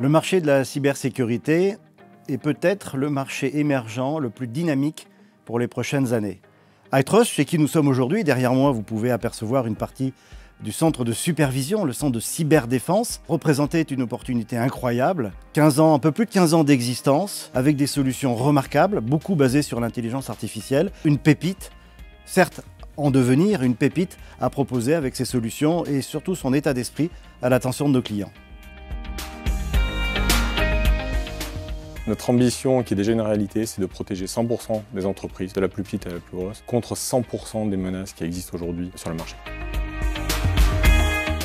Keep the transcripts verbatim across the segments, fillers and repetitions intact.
Le marché de la cybersécurité est peut-être le marché émergent le plus dynamique pour les prochaines années. iTrust, chez qui nous sommes aujourd'hui, derrière moi vous pouvez apercevoir une partie du centre de supervision, le centre de cyberdéfense, représentait une opportunité incroyable. quinze ans, un peu plus de quinze ans d'existence, avec des solutions remarquables, beaucoup basées sur l'intelligence artificielle. Une pépite, certes en devenir, une pépite à proposer avec ses solutions et surtout son état d'esprit à l'attention de nos clients. Notre ambition, qui est déjà une réalité, c'est de protéger cent pour cent des entreprises, de la plus petite à la plus grosse, contre cent pour cent des menaces qui existent aujourd'hui sur le marché.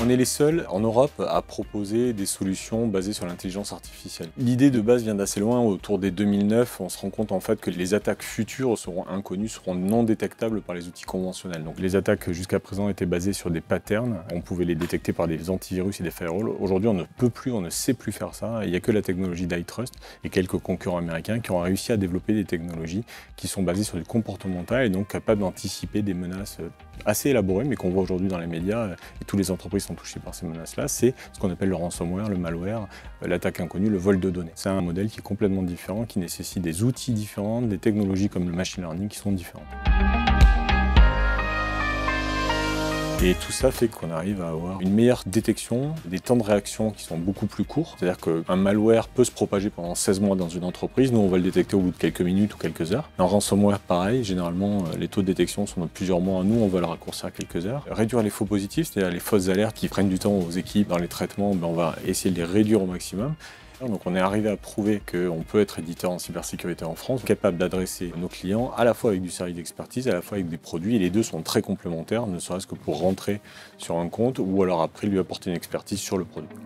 On est les seuls en Europe à proposer des solutions basées sur l'intelligence artificielle. L'idée de base vient d'assez loin, autour des deux mille neuf, on se rend compte en fait que les attaques futures seront inconnues, seront non détectables par les outils conventionnels. Donc les attaques jusqu'à présent étaient basées sur des patterns, on pouvait les détecter par des antivirus et des firewalls. Aujourd'hui on ne peut plus, on ne sait plus faire ça, il n'y a que la technologie d'iTrust et quelques concurrents américains qui ont réussi à développer des technologies qui sont basées sur du comportemental et donc capables d'anticiper des menaces assez élaborées mais qu'on voit aujourd'hui dans les médias et toutes les entreprises sont touchés par ces menaces-là, c'est ce qu'on appelle le ransomware, le malware, l'attaque inconnue, le vol de données. C'est un modèle qui est complètement différent, qui nécessite des outils différents, des technologies comme le machine learning qui sont différentes. Et tout ça fait qu'on arrive à avoir une meilleure détection, des temps de réaction qui sont beaucoup plus courts. C'est-à-dire qu'un malware peut se propager pendant seize mois dans une entreprise. Nous, on va le détecter au bout de quelques minutes ou quelques heures. Un ransomware, pareil, généralement, les taux de détection sont de plusieurs mois. Nous, on va le raccourcir à quelques heures. Réduire les faux positifs, c'est-à-dire les fausses alertes qui prennent du temps aux équipes dans les traitements, ben on va essayer de les réduire au maximum. Donc on est arrivé à prouver qu'on peut être éditeur en cybersécurité en France, capable d'adresser nos clients à la fois avec du service d'expertise, à la fois avec des produits, et les deux sont très complémentaires, ne serait-ce que pour rentrer sur un compte ou alors après lui apporter une expertise sur le produit.